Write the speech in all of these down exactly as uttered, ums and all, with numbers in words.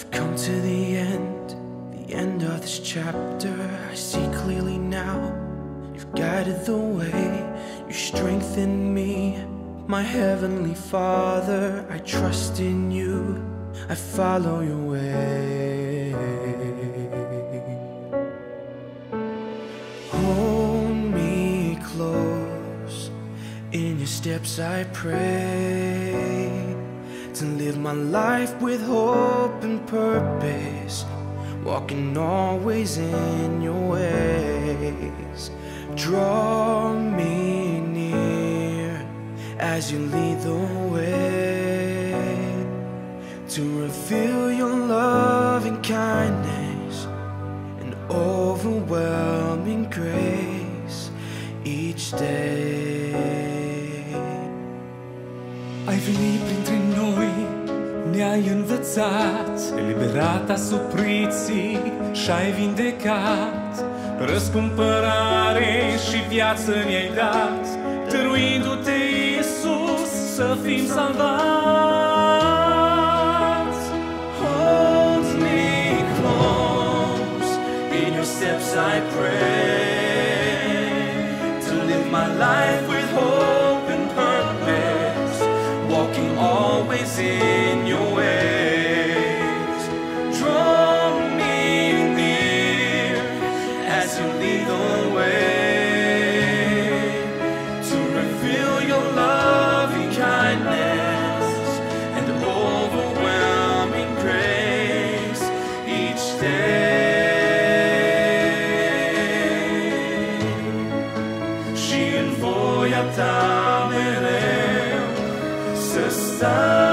I've come to the end, the end of this chapter. I see clearly now, you've guided the way, you strengthen me. My Heavenly Father, I trust in you, I follow your way. Hold me close, in your steps I pray, to live my life with hope and purpose, walking always in your ways. Draw me near as you lead the way, to reveal your love and kindness and overwhelming grace each day. Ai venit printre noi, ne-ai învățat, eliberat asupriții și-ai vindecat, răscumpărare și viață mi-ai dat, dăruindu-te, Iisus, să fim salvați. Hold me close, in your steps I pray, to live my life with hope and purpose, walking always in your ways. Draw me near as you lead the way, mereu să stau.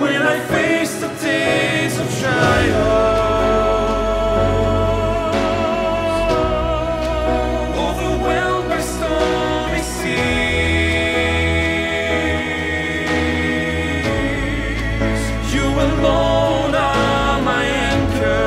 When I face the days of trials, overwhelmed by stormy seas, you alone are my anchor,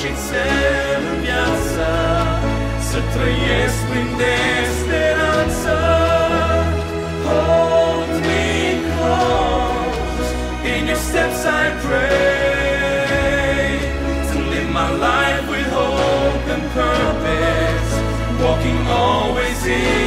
și țel în viață, să trăiesc prin de speranță. Hold me close, in your steps I pray, to live my life with hope and purpose, walking always in